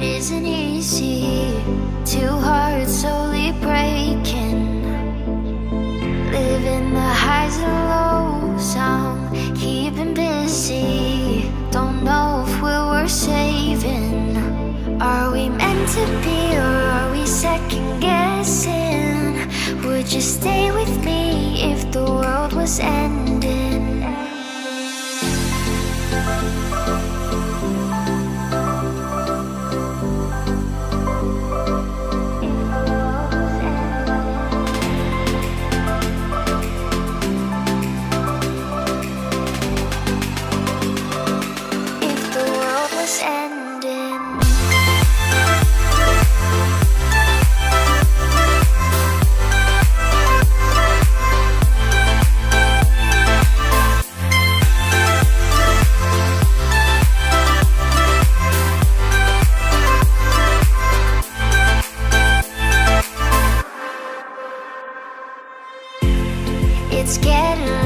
It isn't easy, two hearts slowly breaking, living the highs and lows. I'm keeping busy, don't know if we're worth saving. Are we meant to be, or are we second guessing? Would you stay with me if the world was ending? It's getting